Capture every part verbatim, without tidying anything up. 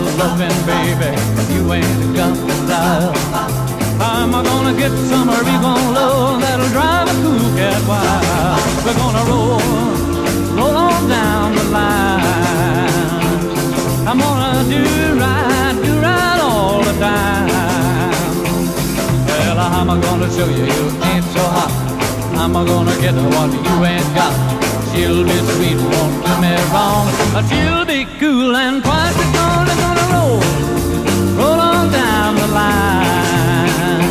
my loving baby, you ain't got the style. I'm gonna get some Reebok low that'll drive a cool cat wild. We're gonna roll, roll on down the line. I'm gonna do right, do right all the time. Well, I'm gonna show you you ain't so hot. I'm gonna get what you ain't got. She'll be sweet, won't do me wrong. She'll be cool and quiet. We're gonna, gonna roll, roll on down the line.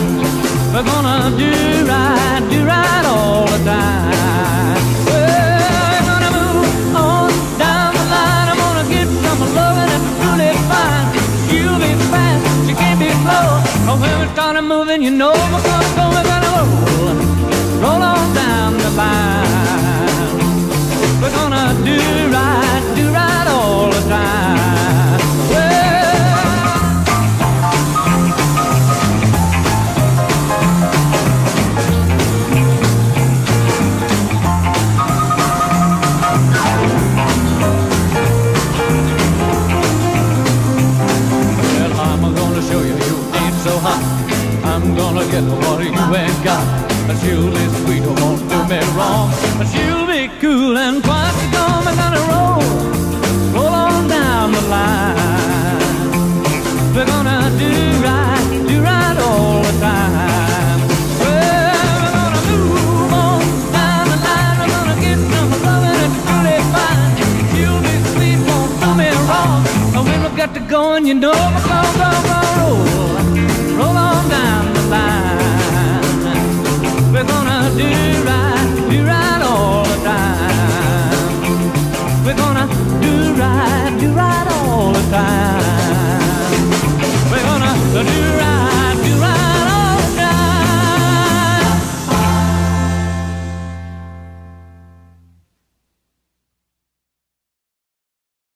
We're gonna do right, do right all the time. We're gonna move on down the line. I'm gonna get some loving and truly fine. She'll be fast, she can't be slow. Oh, when we start moving, you know we're gonna go, we're gonna roll, roll on down the line. We're gonna do right, do right all the time. Well, well, I'm gonna show you you ain't so hot. I'm gonna get what you ain't got. She'll be sweet, won't do me wrong. She'll be cool and quiet.